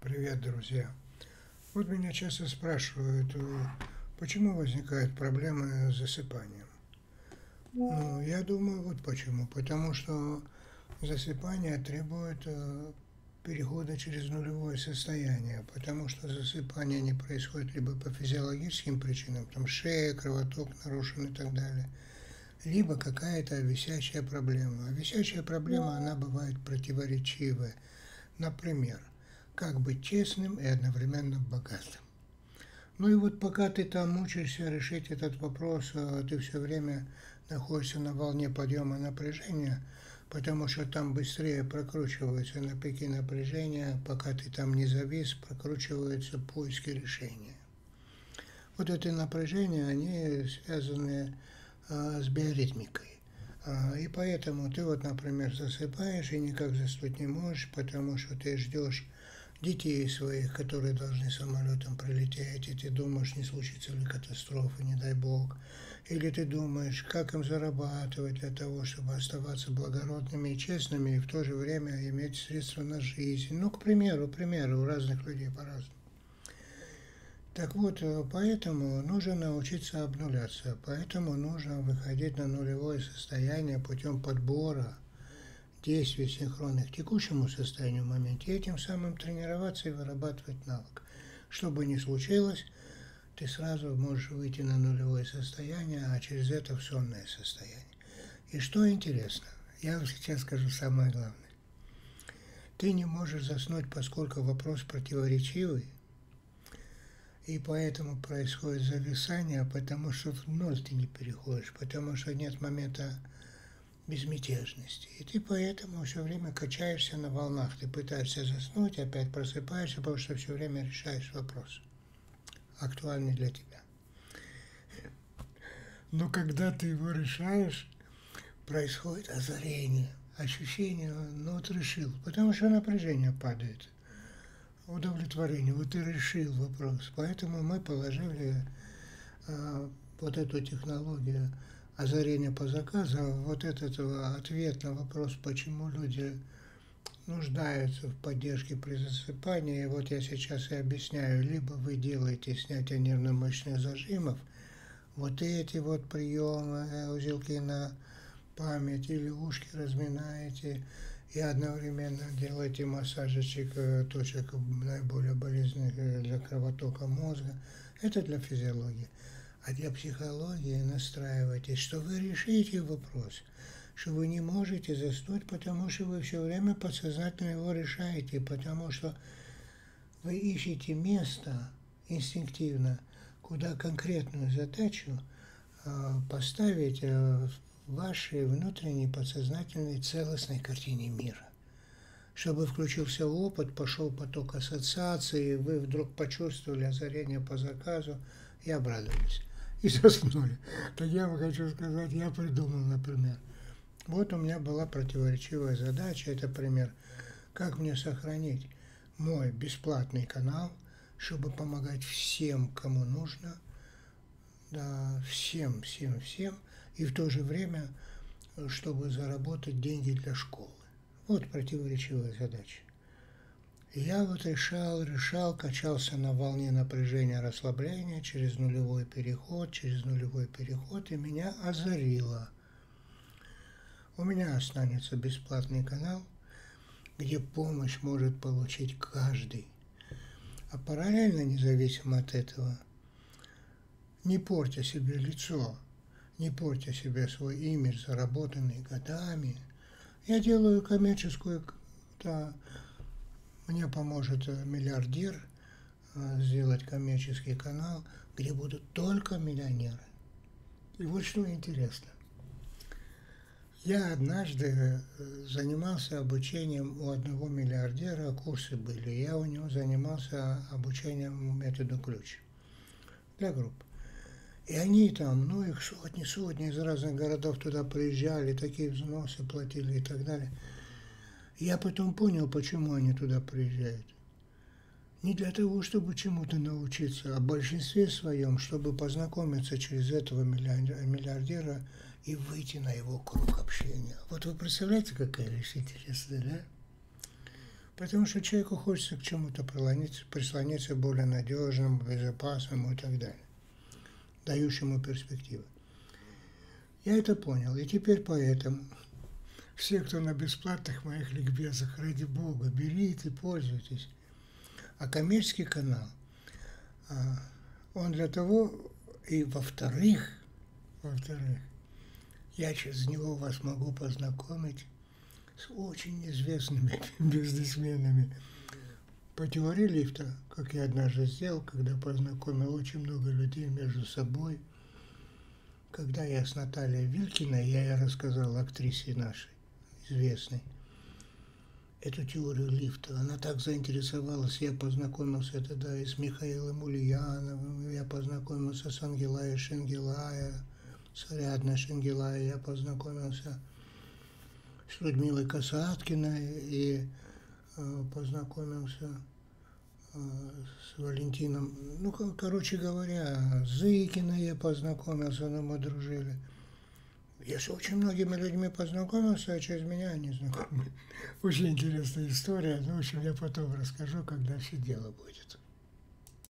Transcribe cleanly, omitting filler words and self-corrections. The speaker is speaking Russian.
Привет, друзья. Вот меня часто спрашивают, почему возникают проблемы с засыпанием. Ну, я думаю, вот почему. Потому что засыпание требует перехода через нулевое состояние, потому что засыпание не происходит либо по физиологическим причинам, там шея, кровоток нарушен и так далее, либо какая-то висячая проблема. А висячая проблема, она бывает противоречивая. Например, как быть честным и одновременно богатым. Ну и вот пока ты там учишься решить этот вопрос, ты все время находишься на волне подъема напряжения, потому что там быстрее прокручиваются на пике напряжения, пока ты там не завис, прокручиваются поиски решения. Вот это напряжение, они связаны с биоритмикой. И поэтому ты вот, например, засыпаешь и никак заснуть не можешь, потому что ты ждешь детей своих, которые должны самолетом прилететь, и ты думаешь, не случится ли катастрофы, не дай бог. Или ты думаешь, как им зарабатывать для того, чтобы оставаться благородными и честными, и в то же время иметь средства на жизнь. Ну, к примеру, у разных людей по-разному. Так вот, поэтому нужно научиться обнуляться, поэтому нужно выходить на нулевое состояние путем подбора действий синхронных к текущему состоянию в моменте, и этим самым тренироваться и вырабатывать навык. Что бы ни случилось, ты сразу можешь выйти на нулевое состояние, а через это в сонное состояние. И что интересно, я вам сейчас скажу самое главное. Ты не можешь заснуть, поскольку вопрос противоречивый, и поэтому происходит зависание, потому что в ноль ты не переходишь, потому что нет момента безмятежности. И ты поэтому все время качаешься на волнах. Ты пытаешься заснуть, опять просыпаешься, потому что все время решаешь вопрос, актуальный для тебя. Но когда ты его решаешь, происходит озарение, ощущение, ну вот решил, потому что напряжение падает. Удовлетворение. Вот ты решил вопрос. Поэтому мы положили вот эту технологию озарения по заказу, вот этот ответ на вопрос, почему люди нуждаются в поддержке при засыпании. И вот я сейчас и объясняю. Либо вы делаете снятие нервно-мышечных зажимов, вот эти вот приемы, узелки на память, или ушки разминаете, и одновременно делайте массажечек точек наиболее болезненных для кровотока мозга. Это для физиологии. А для психологии настраивайтесь, что вы решите вопрос, что вы не можете заснуть, потому что вы все время подсознательно его решаете, потому что вы ищете место инстинктивно, куда конкретную задачу поставить вашей внутренней подсознательной целостной картине мира. Чтобы включился опыт, пошел поток ассоциаций, вы вдруг почувствовали озарение по заказу и обрадовались. И заснули. Так я вам хочу сказать, я придумал, например. Вот у меня была противоречивая задача, это пример. Как мне сохранить мой бесплатный канал, чтобы помогать всем, кому нужно, да, всем, и в то же время, чтобы заработать деньги для школы. Вот противоречивая задача. Я вот решал, качался на волне напряжения, расслабления, через нулевой переход, и меня озарило. У меня останется бесплатный канал, где помощь может получить каждый. А параллельно, независимо от этого, не портя себе лицо, не портя себе свой имидж, заработанный годами. Я делаю коммерческую, да, мне поможет миллиардер сделать коммерческий канал, где будут только миллионеры. И вот что интересно. Я однажды занимался обучением у одного миллиардера, курсы были. Я у него занимался обучением методу ключ для групп. И они там, ну их сотни из разных городов туда приезжали, такие взносы платили и так далее. Я потом понял, почему они туда приезжают. Не для того, чтобы чему-то научиться, а в большинстве своем, чтобы познакомиться через этого миллиардера и выйти на его круг общения. Вот вы представляете, какая вещь интересная, да? Потому что человеку хочется к чему-то прислониться более надежному, безопасному и так далее, дающему перспективы. Я это понял, и теперь поэтому все, кто на бесплатных моих ликбезах, ради Бога, берите, пользуйтесь. А коммерческий канал, он для того, и во-вторых, я через него вас могу познакомить с очень известными бизнесменами по теории лифта, как я однажды сделал, когда познакомил очень много людей между собой. Когда я с Натальей Вилькиной, я ей рассказал, актрисе нашей, известной, эту теорию лифта. Она так заинтересовалась, я познакомился тогда и с Михаилом Ульяновым, я познакомился с Ангелаем Шенгелаем, с Рядной Шенгелай, я познакомился с Людмилой Касаткиной и познакомился с Валентином, ну, короче говоря, с Зыкиной я познакомился, но мы дружили. Я с очень многими людьми познакомился, а через меня они знакомы. Очень интересная история, но, в общем, я потом расскажу, когда все дело будет.